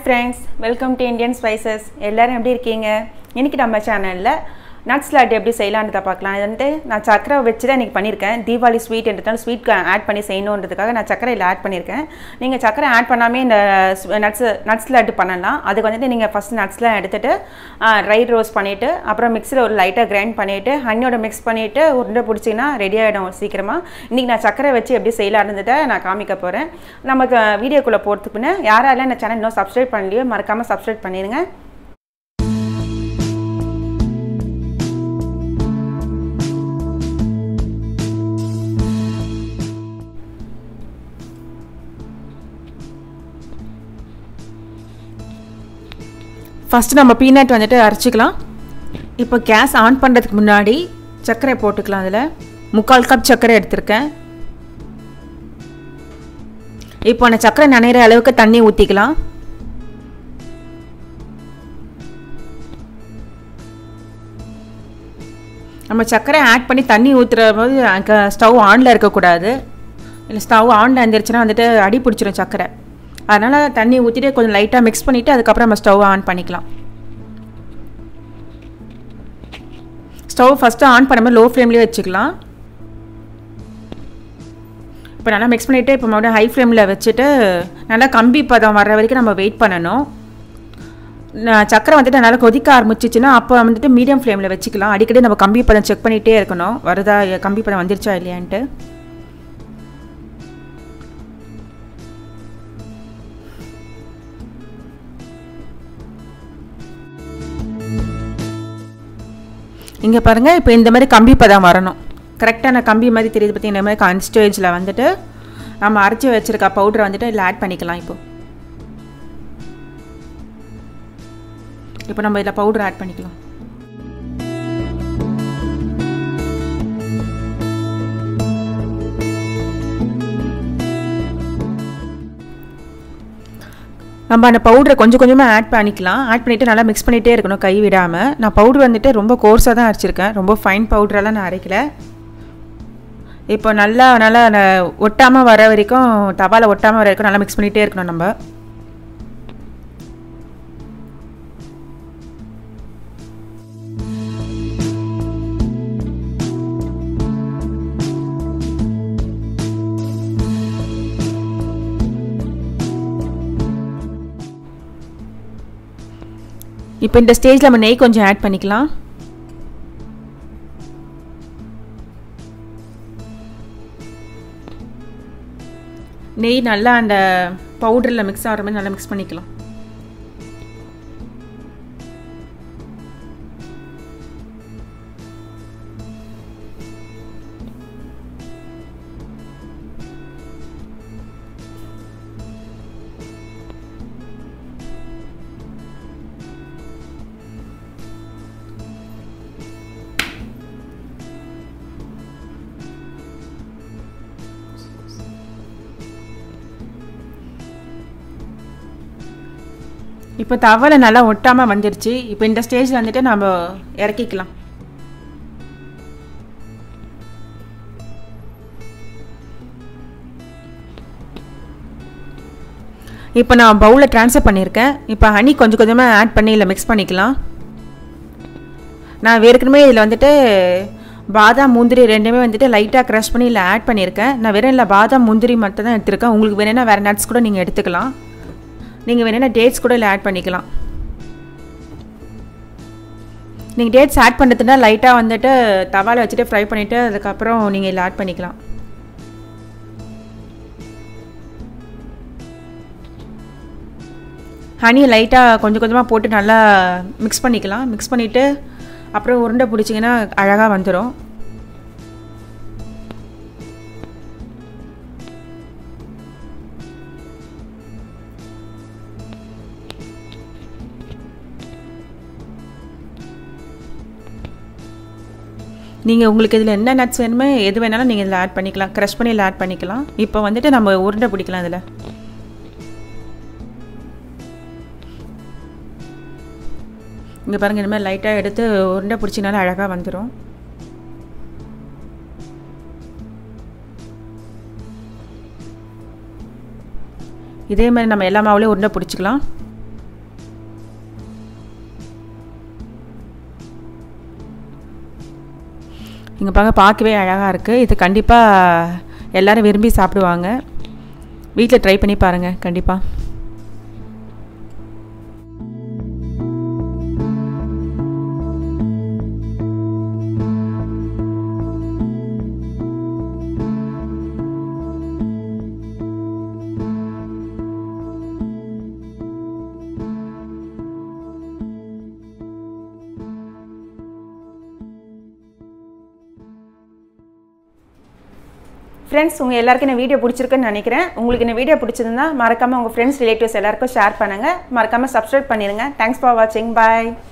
Hi friends, welcome to Indian Spices. எல்லாரும் எப்படி இருக்கீங்க? இன்னைக்கு நம்ம சேனல்ல நட்ஸ் லட்டு எப்படி செய்யலாம்ன்றத பார்க்கலாம். இது வந்து நான் சக்கரை வெச்சு தான் இன்னைக்கு பண்ணிருக்கேன். தீபாவளி ஸ்வீட் என்றதால ஸ்வீட் ஆட் பண்ணி செய்யணும்ன்றதுக்காக நான் சக்கரை இல்ல ஆட் பண்ணிருக்கேன். நீங்க சக்கரை ஆட் பண்ணாமயே இந்த நட்ஸ் லட்டு பண்ணலாம். அதுக்கு வந்து நீங்க first நட்ஸ்லாம் எடுத்துட்டு ட்ரை ரோஸ்ட் பண்ணிட்டு அப்புறம் மிக்ஸில ஒரு லைட்டா கிரைண்ட் பண்ணிட்டு ஹனியோட mix பண்ணிட்டு உருண்டை பிடிச்சீனா ரெடி ஆயிடும் சீக்கிரமா. இன்னைக்கு நான் சக்கரை வெச்சு எப்படி செய்யலாம்ன்றத நான் காமிக்க போறேன். நமக்கு வீடியோக்குள்ள போறதுக்கு முன்ன யாரால இந்த சேனல் இன்னும் subscribe பண்ணலையோ மறக்காம subscribe பண்ணிடுங்க. First, we will put peanut on the Now, we will gas on the Munadi, Chakra Portacla, Mukal cup Chakra at Turka. Upon a Chakra Nanera Aloka Tani Utigla Ama Chakra add Panitani Utra stove on Larkoda, stove on and the Adi Putra Chakra. அதனால தண்ணி ஊத்திட்டு கொஞ்சம் லைட்டா mix பண்ணிட்டு அதுக்கு அப்புறம் நம்ம stove on பண்ணிக்கலாம் ஸ்டவ் ஃபர்ஸ்ட் ஆன் பண்ணாம லோ ஃப்ளேம்லயே வெச்சுக்கலாம் இப்போ நல்லா mix பண்ணிட்டு இப்போ மறுபடியும் ஹை ஃப்ளேம்ல வெச்சிட்டு நல்லா கம்பி பதம் வர வரைக்கும் நம்ம வெயிட் பண்ணனும் சக்கரை வந்துட்டு நல்லா கொதிக்க ஆரம்பிச்சிச்சுனா அப்ப வந்துட்டு மீடியம் ஃப்ளேம்ல வெச்சுக்கலாம் அடிக்கடி நம்ம கம்பி பதம் செக் பண்ணிட்டே இருக்கணும் வரதா கம்பி பதம் வந்திருச்சா இல்லையான்னு இங்க பாருங்க இப்போ இந்த மாதிரி கம்பி பதம் வரணும் கரெக்ட்டான கம்பி மாதிரி தெரியுது பாத்தீங்களா இந்த மாதிரி கான்ஸ்டேஜ்ல வந்துட்டு நம்ம அரைச்சு வச்சிருக்க பவுடர் வந்துட்டு இல ஆட் பண்ணிக்கலாம் இப்போ நம்ம இத பவுடர் ஆட் பண்ணிக்கலாம் நம்ம அந்த பவுடரை கொஞ்சம் கொஞ்சமா ஆட் பண்ணிக்கலாம் ஆட் பண்ணிட்டு நல்லா mix பண்ணிட்டே இருக்கணும் கை விடாம நான் பவுடர் வந்துட்டு ரொம்ப கோர்ஸா தான் அரைச்சிருக்கேன் ரொம்ப ஃபைன் பவுடரலாம் நான் அரைக்கல இப்போ நல்லா ஒட்டாம வர வரைக்கும் தவால ஒட்டாம வர வரைக்கும் நல்லா mix பண்ணிட்டே இருக்கணும் நம்ம இப்போ இந்த ஸ்டேஜ்ல நம்ம நெய் கொஞ்சம் ஆட் பண்ணிக்கலாம் நெய் நல்லா அந்த பவுடர்ல mix ஆற மாதிரி நல்லா mix பண்ணிக்கலாம் இப்போ தவளை நல்லா ஒட்டாம வந்திருச்சு இப்போ இந்த ஸ்டேஜ்ல வந்துட்டு நாம இறக்கிக்கலாம் இப்போ நான் பவுல்ல ட்ரான்ஸ்ஃபர் பண்ணிருக்கேன் இப்போ ஹனி கொஞ்சம் கொஞ்சமா ஆட் பண்ணி இல்ல mix பண்ணிக்கலாம் நான் வேர்க்கணுமே இதுல வந்துட்டு பாதாம் முந்திரி ரெண்டுமே வந்துட்டு லைட்டா கிரஷ் பண்ணி இல்ல ஆட் பண்ணிருக்கேன் நான் வேற இல்ல பாதாம் முந்திரி மட்டும் தான் எடுத்துர்க்கேன் உங்களுக்கு வேணும்னா வேற நட்ஸ் கூட நீங்க எடுத்துக்கலாம் நீங்க வேணா டேட்ஸ் கூட ஆட் பண்ணிக்கலாம் நீங்க டேட்ஸ் ஆட் பண்ணிட்டீனா லைட்டா வந்துட்டு தவால வச்சிட்டு ஃப்ரை பண்ணிட்டு அதுக்கு அப்புறம் நீங்க இத ஆட் பண்ணிக்கலாம் ஹனி லைட்டா கொஞ்சம் கொஞ்சமா போட்டு நல்லா mix பண்ணிக்கலாம் mix பண்ணிட்டு அப்புறம் உருண்டை பிடிச்சீங்கனா அழகா வந்துரும் நீங்க உங்களுக்கு இதுல என்ன நட்ஸ் வேணுமே எது வேணாலும் நீங்க இதுல ஆட் பண்ணிக்கலாம் கிரஷ் பண்ணி ஆட் பண்ணிக்கலாம் இப்போ வந்துட்டு நம்ம உருண்டை பிடிக்கலாம் இதுல இங்க பாருங்க இந்த மாதிரி லைட்டா எடுத்து உருண்டை பிடிச்சினால அழகா வந்துரும் இதே மாதிரி நம்ம எல்லா மாவுலயே உருண்டை பிடிச்சுக்கலாம் இங்க பாருங்க பார்க்கவே அழகா இருக்கு. இது கண்டிப்பா எல்லாரும் விரும்பி சாப்பிடுவாங்க. வீட்ல ட்ரை பண்ணி பாருங்க கண்டிப்பா. Friends, you all like this video, please share it with your friends and relatives. Subscribe. Thanks for watching. Bye.